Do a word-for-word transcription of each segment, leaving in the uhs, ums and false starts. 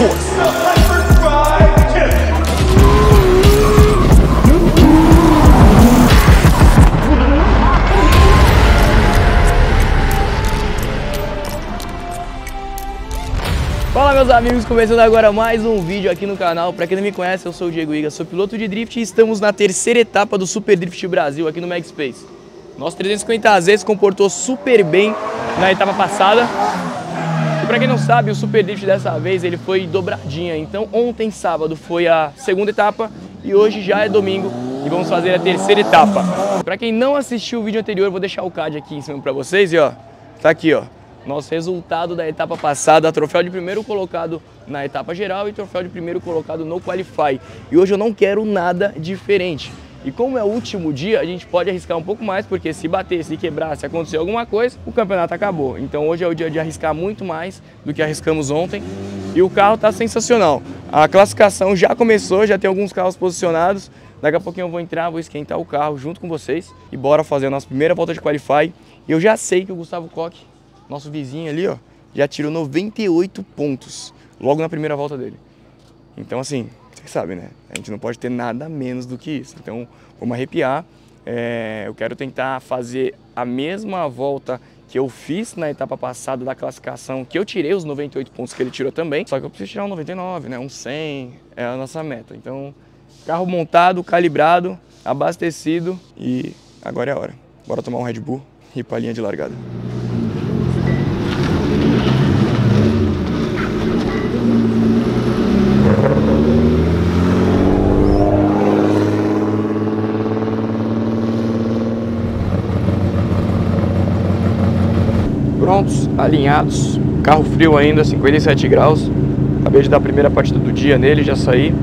course. Fala meus amigos, começando agora mais um vídeo aqui no canal. Para quem não me conhece, eu sou o Diego Higa, sou piloto de drift e estamos na terceira etapa do Super Drift Brasil aqui no Magspace. Nosso trezentos e cinquenta Z se comportou super bem na etapa passada. E para quem não sabe, o Super Drift dessa vez ele foi dobradinha. Então ontem, sábado, foi a segunda etapa e hoje já é domingo e vamos fazer a terceira etapa. Para quem não assistiu o vídeo anterior, eu vou deixar o card aqui em cima para vocês e ó, tá aqui ó. Nosso resultado da etapa passada, troféu de primeiro colocado na etapa geral e troféu de primeiro colocado no Qualify. E hoje eu não quero nada diferente. E como é o último dia, a gente pode arriscar um pouco mais, porque se bater, se quebrar, se acontecer alguma coisa, o campeonato acabou. Então hoje é o dia de arriscar muito mais do que arriscamos ontem. E o carro tá sensacional. A classificação já começou, já tem alguns carros posicionados. Daqui a pouquinho eu vou entrar, vou esquentar o carro junto com vocês. E bora fazer a nossa primeira volta de Qualify. E eu já sei que o Gustavo Koch, nosso vizinho ali, ó, já tirou noventa e oito pontos logo na primeira volta dele. Então, assim, você sabe, né? A gente não pode ter nada menos do que isso. Então, vamos arrepiar. É, eu quero tentar fazer a mesma volta que eu fiz na etapa passada da classificação, que eu tirei os noventa e oito pontos que ele tirou também. Só que eu preciso tirar um noventa e nove, né? Um cem é a nossa meta. Então, carro montado, calibrado, abastecido e agora é a hora. Bora tomar um Red Bull e ir pra linha de largada. Alinhados, carro frio ainda, cinquenta e sete graus. Acabei de dar a primeira partida do dia nele, já saí.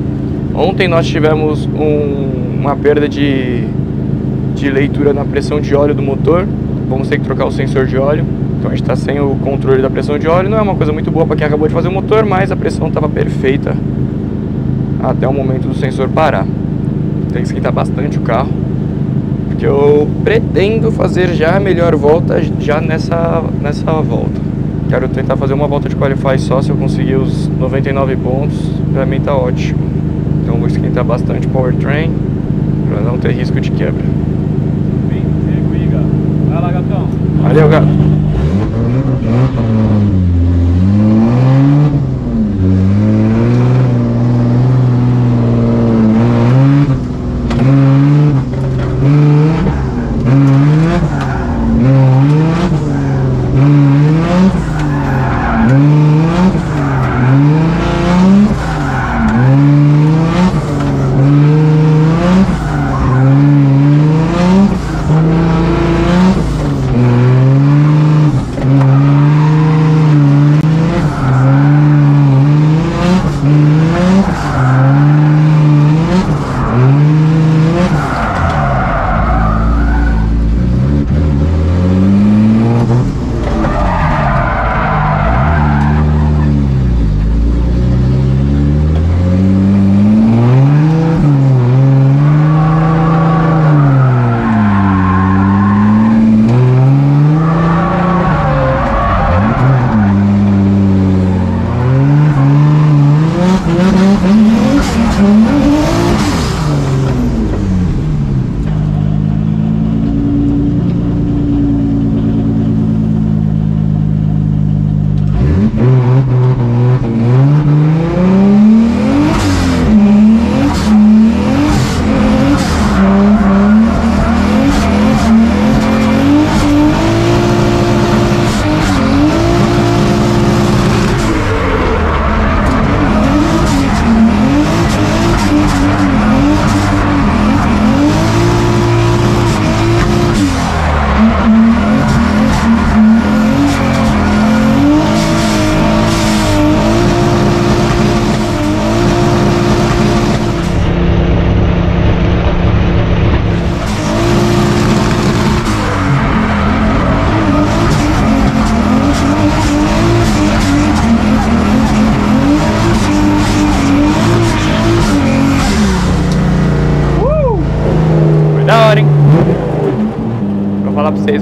Ontem nós tivemos um, uma perda de, de leitura na pressão de óleo do motor. Vamos ter que trocar o sensor de óleo. Então a gente está sem o controle da pressão de óleo. Não é uma coisa muito boa para quem acabou de fazer o motor, mas a pressão estava perfeita até o momento do sensor parar. Tem que esquentar bastante o carro, que eu pretendo fazer já a melhor volta já nessa, nessa volta. Quero tentar fazer uma volta de Qualify só, se eu conseguir os noventa e nove pontos, pra mim tá ótimo. Então vou esquentar bastante o powertrain, pra não ter risco de quebra. Bem, Diego Higa. Vai lá, gatão. Valeu, gato.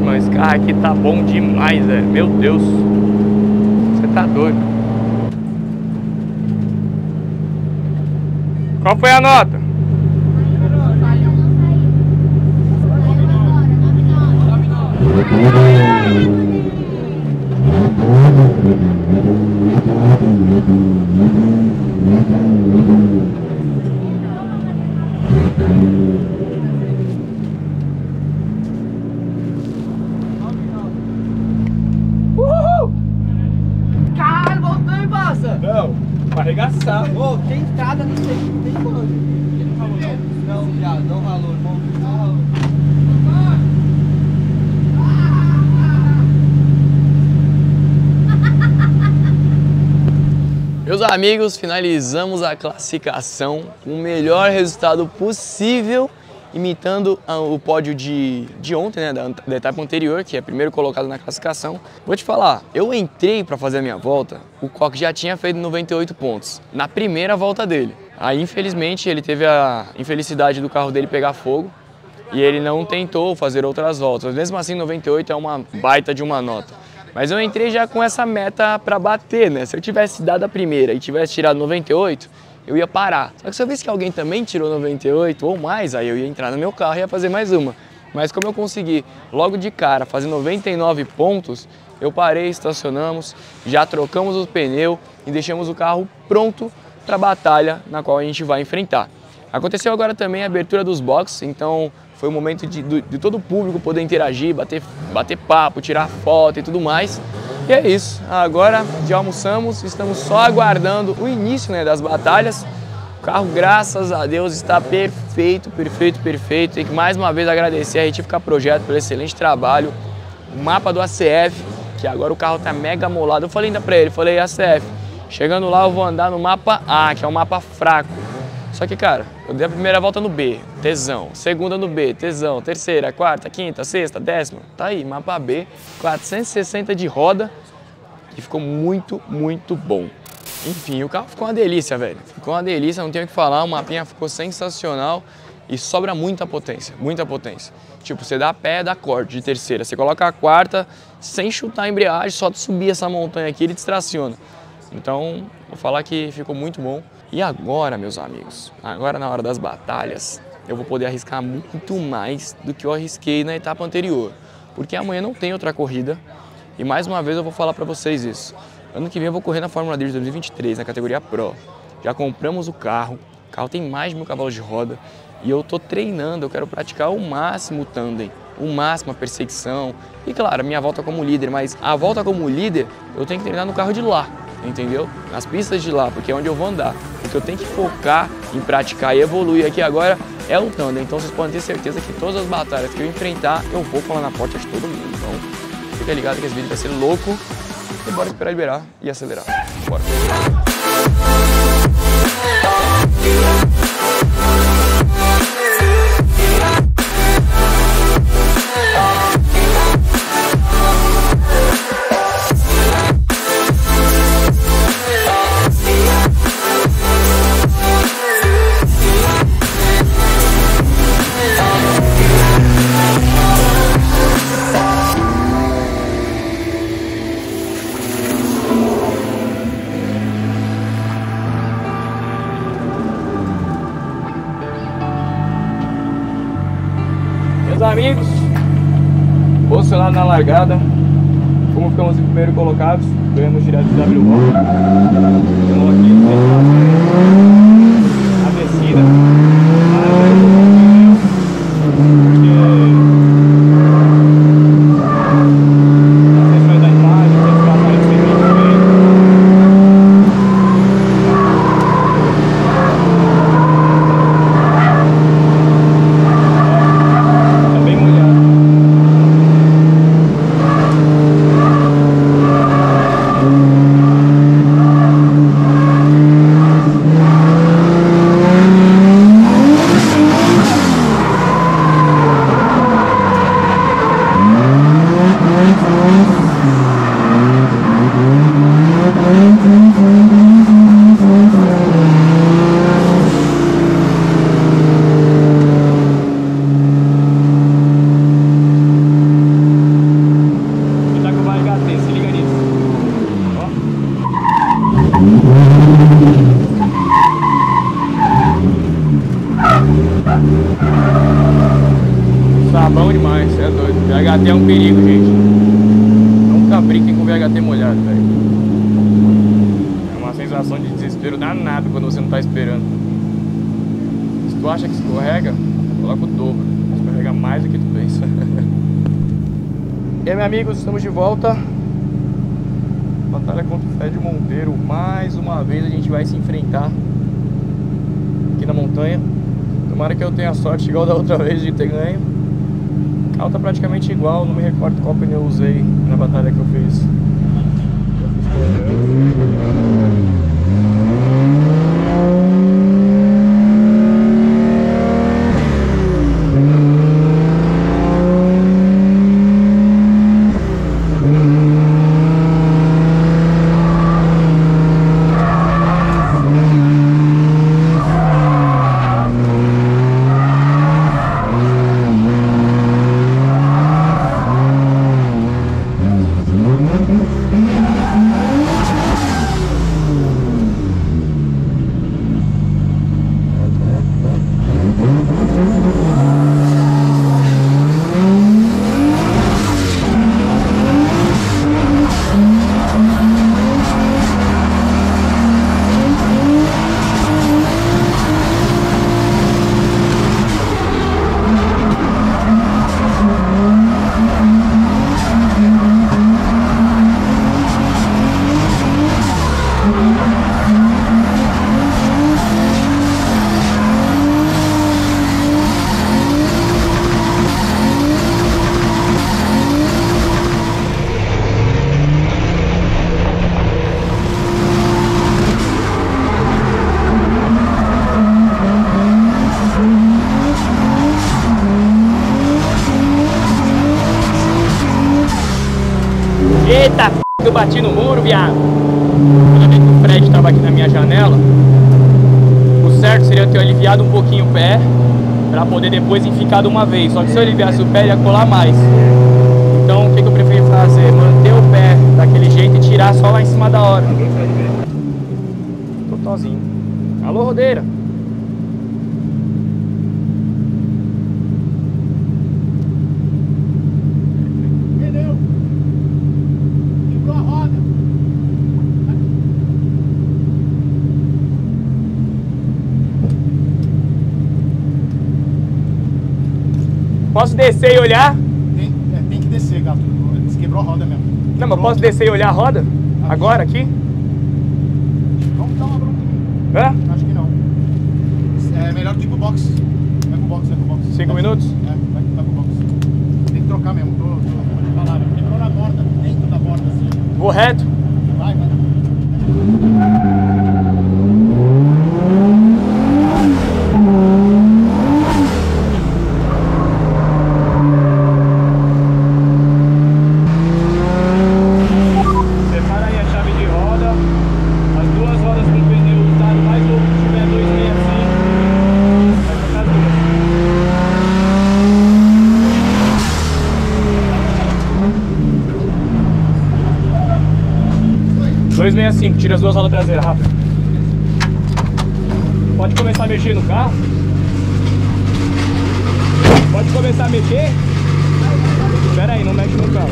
Mas esse carro aqui tá bom demais, velho. Meu Deus, você tá doido. Qual foi a nota? Uhul! Caralho, voltou e passa! Não, vai arregaçar! Ô, tem entrada nisso aí, não tem valor. Ele não falou não? Não, já, não valor, irmão. Não valor. Meus amigos, finalizamos a classificação com o melhor resultado possível, imitando o pódio de, de ontem, né, da, da etapa anterior, que é primeiro colocado na classificação. Vou te falar, eu entrei para fazer a minha volta, o Koch já tinha feito noventa e oito pontos na primeira volta dele. Aí, infelizmente, ele teve a infelicidade do carro dele pegar fogo e ele não tentou fazer outras voltas. Mas mesmo assim, noventa e oito é uma baita de uma nota. Mas eu entrei já com essa meta para bater, né? Se eu tivesse dado a primeira e tivesse tirado noventa e oito, eu ia parar. Só que se eu visse que alguém também tirou noventa e oito ou mais, aí eu ia entrar no meu carro e ia fazer mais uma. Mas como eu consegui logo de cara fazer noventa e nove pontos, eu parei, estacionamos, já trocamos o pneu e deixamos o carro pronto para a batalha na qual a gente vai enfrentar. Aconteceu agora também a abertura dos boxes, então foi o momento de, de todo o público poder interagir, bater, bater papo, tirar foto e tudo mais. E é isso, agora já almoçamos, estamos só aguardando o início, né, das batalhas. O carro, graças a Deus, está perfeito, perfeito, perfeito. Tem que mais uma vez agradecer a Retífica Projeto pelo excelente trabalho. O mapa do A C F, que agora o carro está mega molado. Eu falei ainda para ele, falei, A C F, chegando lá eu vou andar no mapa A, que é um mapa fraco. Só que, cara, eu dei a primeira volta no B, tesão, segunda no B, tesão, terceira, quarta, quinta, sexta, décima, tá aí, mapa B, quatrocentos e sessenta de roda e ficou muito, muito bom. Enfim, o carro ficou uma delícia, velho, ficou uma delícia, não tenho o que falar, o mapinha ficou sensacional e sobra muita potência, muita potência. Tipo, você dá pé, dá corte de terceira, você coloca a quarta, sem chutar a embreagem, só de subir essa montanha aqui ele distraciona. Então, vou falar que ficou muito bom. E agora, meus amigos, agora na hora das batalhas, eu vou poder arriscar muito mais do que eu arrisquei na etapa anterior, porque amanhã não tem outra corrida e mais uma vez eu vou falar para vocês isso. Ano que vem eu vou correr na Fórmula D de dois mil e vinte e três, na categoria Pro. Já compramos o carro, o carro tem mais de mil cavalos de roda e eu tô treinando, eu quero praticar ao máximo o tandem, o máximo a perseguição e, claro, a minha volta como líder, mas a volta como líder eu tenho que treinar no carro de lá. Entendeu? Nas pistas de lá, porque é onde eu vou andar. O que eu tenho que focar em praticar e evoluir aqui agora é o tandem. Então vocês podem ter certeza que todas as batalhas que eu enfrentar, eu vou falar na porta de todo mundo. Então fica ligado que esse vídeo vai ser louco. E bora esperar liberar e acelerar. Bora! Amigos, posicionado na largada, como ficamos em primeiro colocados, ganhamos direto do W O. Então aqui a descida, porque vai dar imagem, um perigo, gente. Nunca brinquem com o V H T molhado, velho. É uma sensação de desespero danado quando você não tá esperando. Se tu acha que escorrega, coloca o dobro. Escorrega mais do que tu pensa. E aí, meus amigos, estamos de volta. Batalha contra o Fred Monteiro. Mais uma vez a gente vai se enfrentar aqui na montanha. Tomara que eu tenha sorte igual da outra vez de ter ganho. O carro tá praticamente igual, não me recordo qual pneu eu usei na batalha que eu fiz. Eita, eu bati no muro, viado. Toda vez que o Fred estava aqui na minha janela, o certo seria eu ter aliviado um pouquinho o pé para poder depois enficar de uma vez. Só que se eu aliviasse o pé, ia colar mais. Então, o que, que eu prefiro fazer? Manter o pé daquele jeito e tirar só lá em cima da hora. Tô sozinho. Alô, rodeira. Posso descer e olhar? Tem, é, tem que descer, gato. Você quebrou a roda mesmo. Quebrou. Não, mas posso descer e olhar a roda? Ah, agora, aqui? Vamos dar uma bronca aqui. É? Acho que não. É melhor tipo box. Vai pro box, vai pro box. Cinco vai, minutos? É, vai, vai pro box. Tem que trocar mesmo. Tô, tô, tô de falar, quebrou na borda, dentro da borda assim. Vou reto? Vai, vai. dois sessenta e cinco, tira as duas rodas traseiras, rápido. Pode começar a mexer no carro. Pode começar a mexer. Espera aí, não mexe no carro.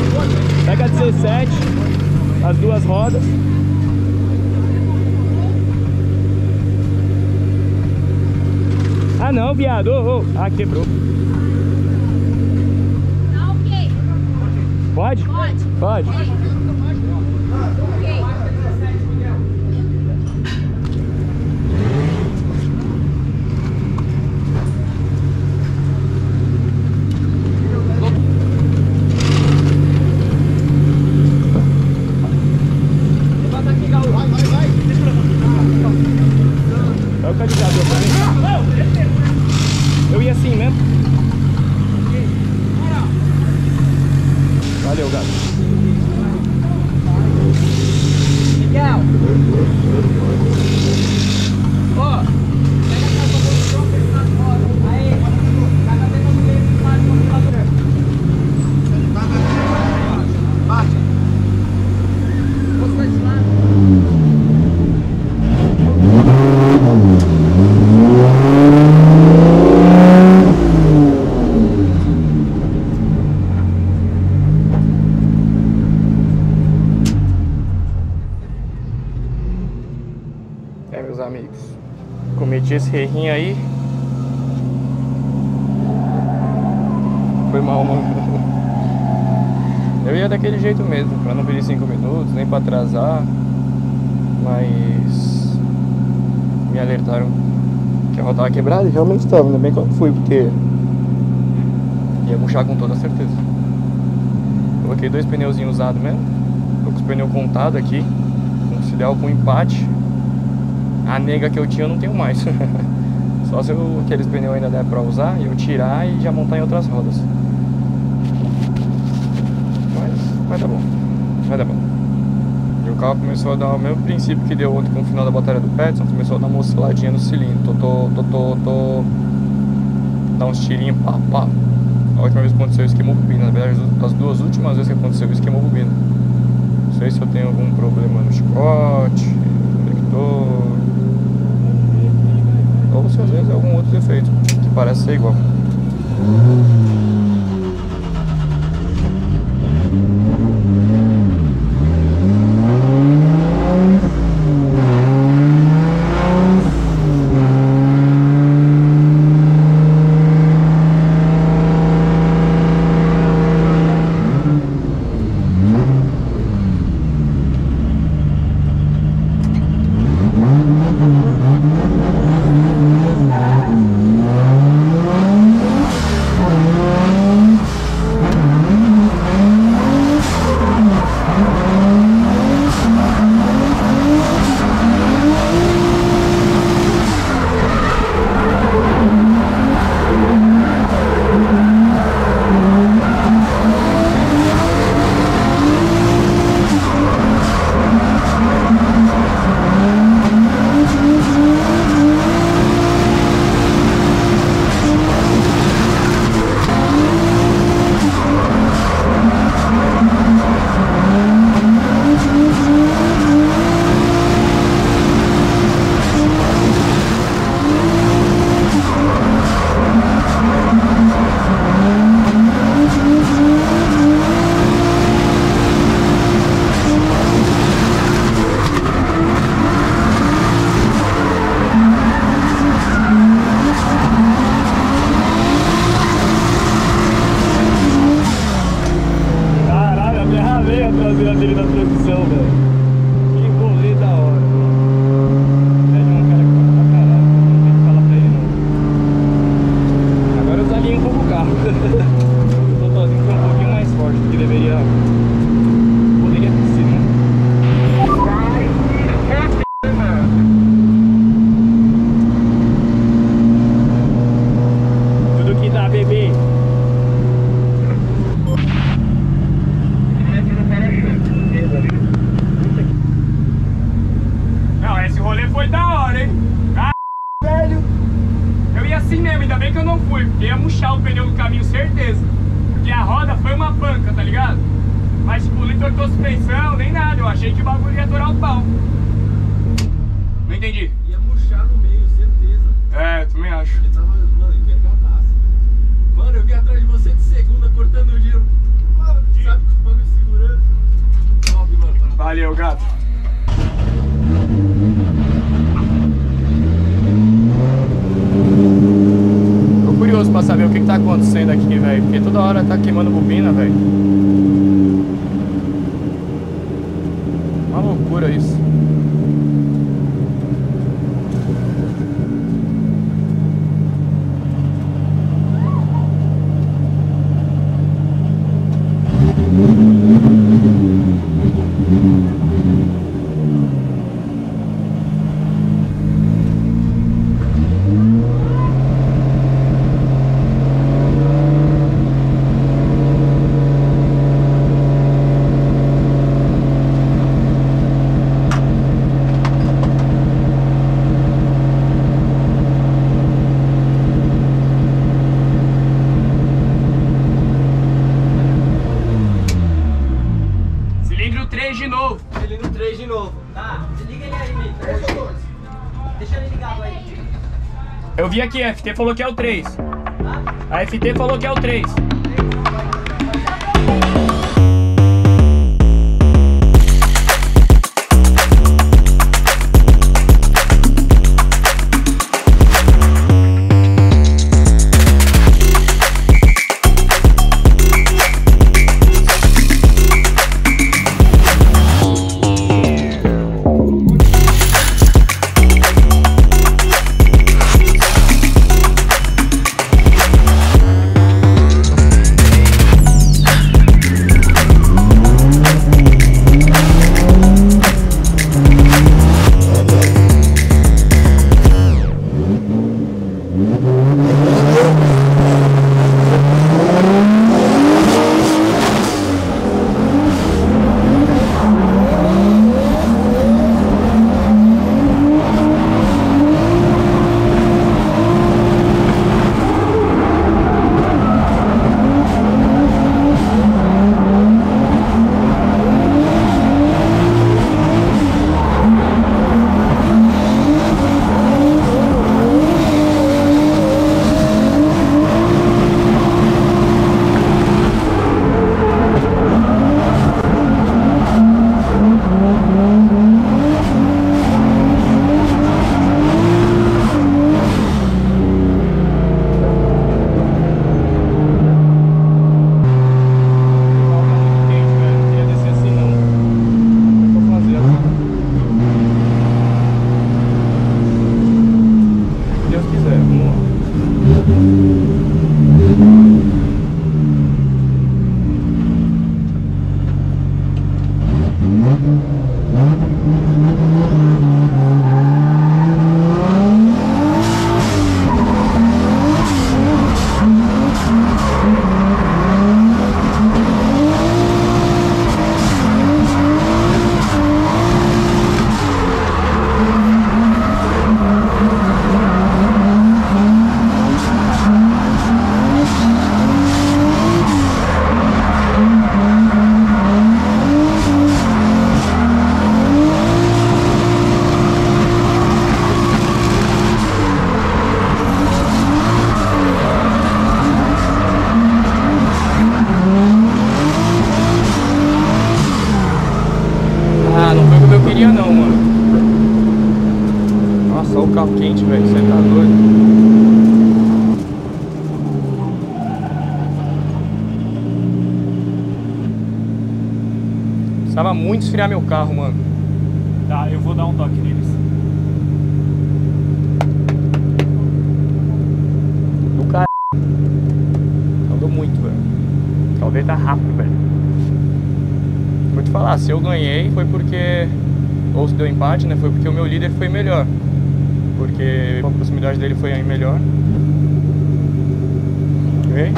Pega a dezessete, as duas rodas. Ah não, viado. Oh, oh. Ah, quebrou. Tá ok. Pode? Pode. Pode. Okay. Valeu, gato. amigos. Cometi esse errinho aí. Foi mal, mano. Eu ia daquele jeito mesmo, pra não pedir cinco minutos, nem pra atrasar. Mas me alertaram que a roda tava quebrada e realmente tava, ainda bem que eu fui, porque ia puxar com toda certeza. Coloquei dois pneuzinhos usados mesmo. Tô com os pneus contados aqui, conciliar com empate. A nega que eu tinha eu não tenho mais. Só se eu, aqueles pneus ainda der pra usar, eu tirar e já montar em outras rodas. Vai dar bom, vai dar bom. E o carro começou a dar o mesmo princípio que deu ontem com o final da batalha do Petson. Começou a dar uma osciladinha no cilindro. Tô, tô, tô, tô. Dá uns tirinhos, pá, pá. A última vez que aconteceu isso, queimou bobina. Na verdade, as duas últimas vezes que aconteceu isso, queimou bobina. Não sei se eu tenho algum problema no chicote, no conector, ou se às vezes é algum outro defeito que parece ser igual. Eu vi aqui, a F T falou que é o três. A F T falou que é o três. Muito esfriar meu carro, mano. Tá, eu vou dar um toque neles. Do caralho. Andou muito, velho. Talvez tá rápido, velho. Vou te falar, se eu ganhei foi porque... Ou se deu empate, né? Foi porque o meu líder foi melhor. Porque a proximidade dele foi aí melhor. Ok?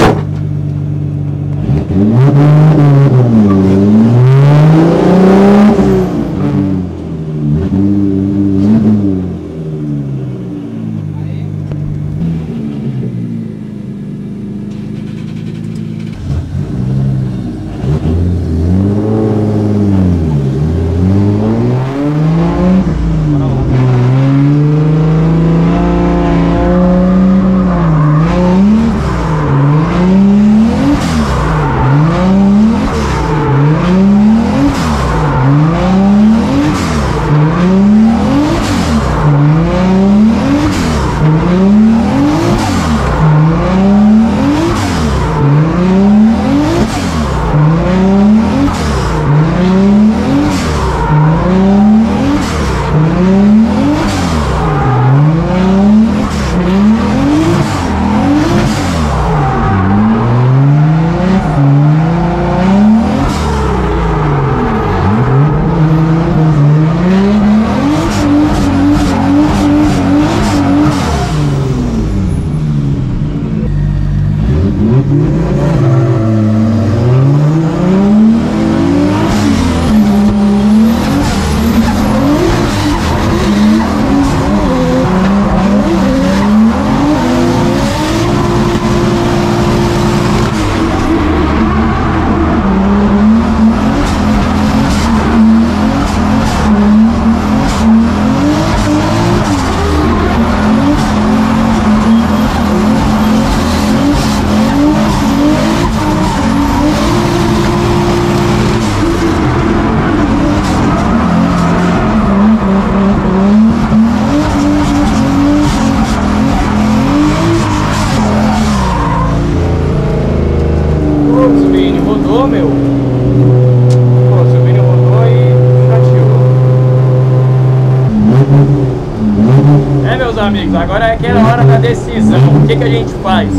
Agora é aquela hora da decisão. O que, que a gente faz?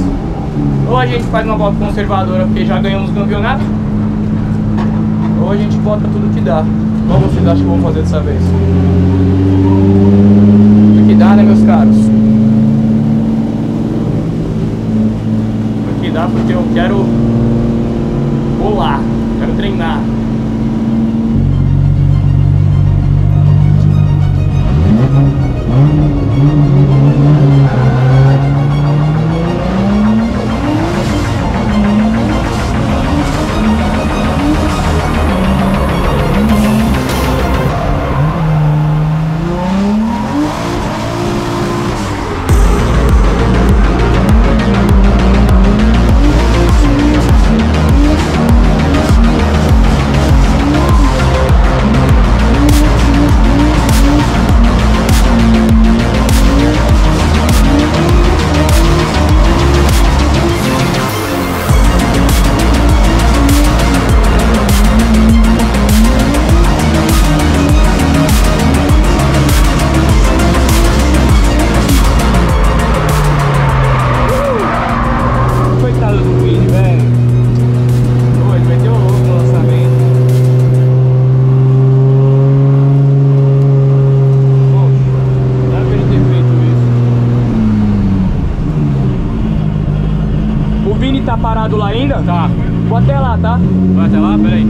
Ou a gente faz uma volta conservadora porque já ganhamos o campeonato, ou a gente bota tudo que dá. Qual vocês acham que vão fazer dessa vez? Tudo que dá, né, meus caros? Tudo que dá, porque eu quero rolar, quero treinar. parado lá ainda? Tá. Vou até lá, tá? Vai até lá? Peraí.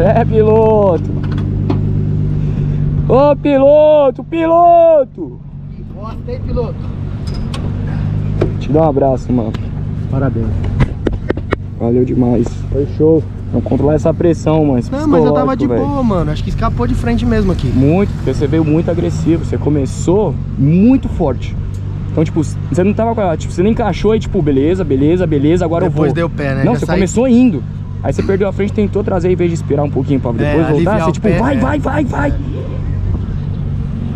É, piloto! Ô, piloto! Piloto! Gosta, hein, piloto? Te dá um abraço, mano. Parabéns. Valeu demais. Foi show. Não controlar essa pressão, mano. Esse não, mas eu tava de véio. boa, mano. Acho que escapou de frente mesmo aqui. Muito. Você veio muito agressivo. Você começou muito forte. Então, tipo, você não tava... Tipo, você não encaixou e, tipo, beleza, beleza, beleza, agora depois eu vou. Depois deu pé, né? Não, já você sai... começou indo. Aí você perdeu a frente, tentou trazer, em vez de esperar um pouquinho pra depois é, voltar, você tipo, pé, vai, é. vai, vai, vai.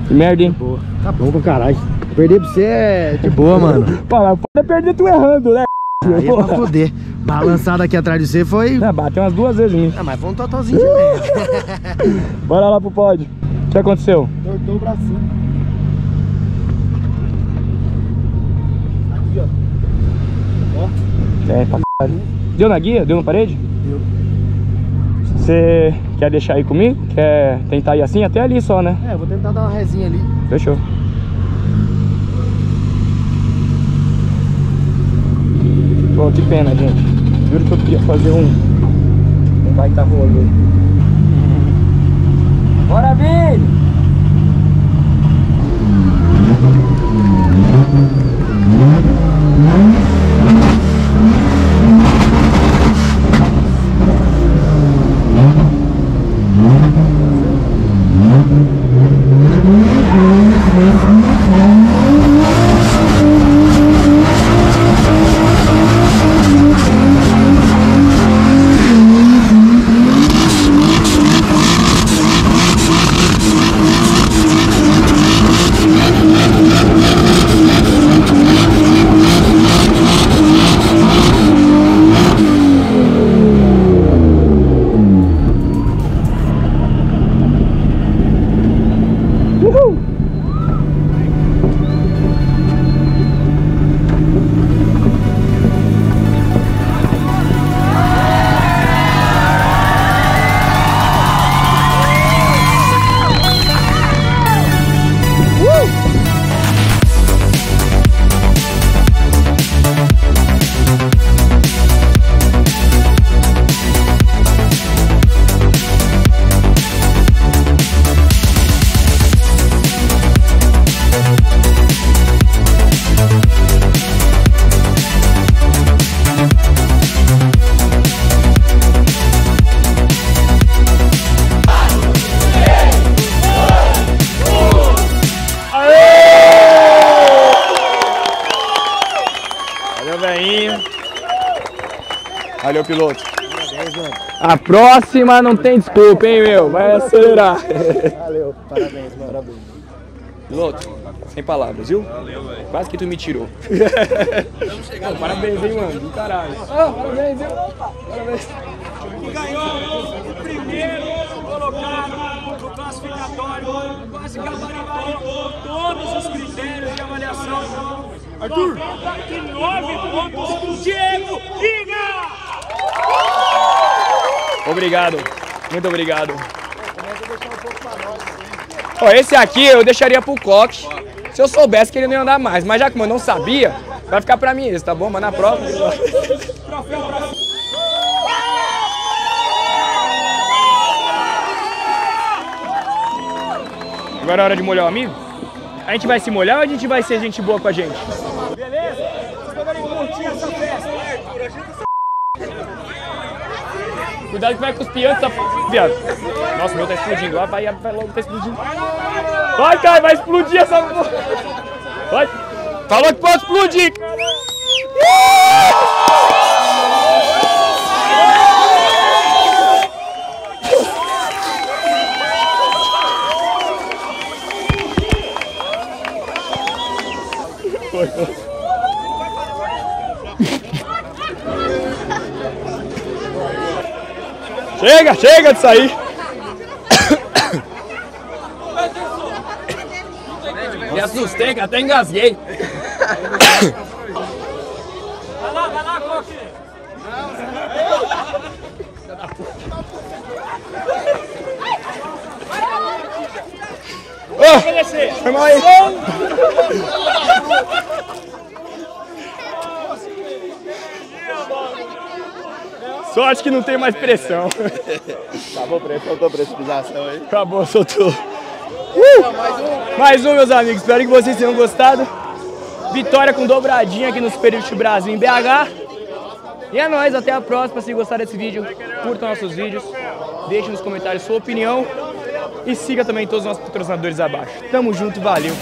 Que merda, hein? Boa. Tá bom pra caralho. Perder pra você é de boa, mano. Pô, pode perder tu errando, né? Aí é pra foder. Balançada aqui atrás de você foi... É, bateu umas duas vezes. Ah, mas foi um totalzinho de merda. Bora lá pro pódio. O que aconteceu? Tortou o bracinho. Aqui, ó. Ó. É, pra caralho. Deu na guia? Deu na parede? Você quer deixar aí comigo? Quer tentar ir assim até ali só, né? É, eu vou tentar dar uma resinha ali. Fechou. Pô, que pena, gente. Juro que eu queria fazer um... Um baita rolo aí. Bora, Vini! Valeu, piloto. Parabéns, mano. A próxima não tem desculpa, hein, meu? Vai acelerar. Valeu, parabéns, mano. Parabéns. Piloto, sem palavras, viu? Valeu, velho. Quase que tu me tirou. Vamos chegar. Pô, parabéns, hein, mano? Do caralho. Ah, parabéns, hein? Parabéns. Ganhou o primeiro colocado do classificatório, quase gabaritou todos os critérios de avaliação. Arthur! noventa e nove pontos, Diego Higa! Obrigado, muito obrigado. Ó, esse aqui eu deixaria pro Koch, se eu soubesse que ele não ia andar mais. Mas já que eu não sabia, vai ficar pra mim esse, tá bom? Mas na prova... Agora é hora de molhar o amigo? A gente vai se molhar ou a gente vai ser gente boa com a gente? Beleza? Vocês vão curtir essa festa, Arthur, ajuda essa... Cuidado que vai cuspir antes da... Viado. Nossa, o meu tá explodindo. Ah, vai, vai logo, tá explodindo. Vai, cara, vai explodir essa... Vai. Falou que pode explodir. Foi, foi. Chega, chega de sair! E as assustei, que até engasguei. Vai lá, vai lá, Koch. Não, você não. Vai lá, só acho que não tem mais pressão. Acabou preço, soltou precipização aí. Acabou, soltou. Uh! Mais um. Mais um, meus amigos. Espero que vocês tenham gostado. Vitória com dobradinha aqui no Super Drift Brasil em B H. E é nóis, até a próxima. Se gostaram desse vídeo, curtam nossos vídeos. Deixem nos comentários sua opinião. E siga também todos os nossos patrocinadores abaixo. Tamo junto, valeu.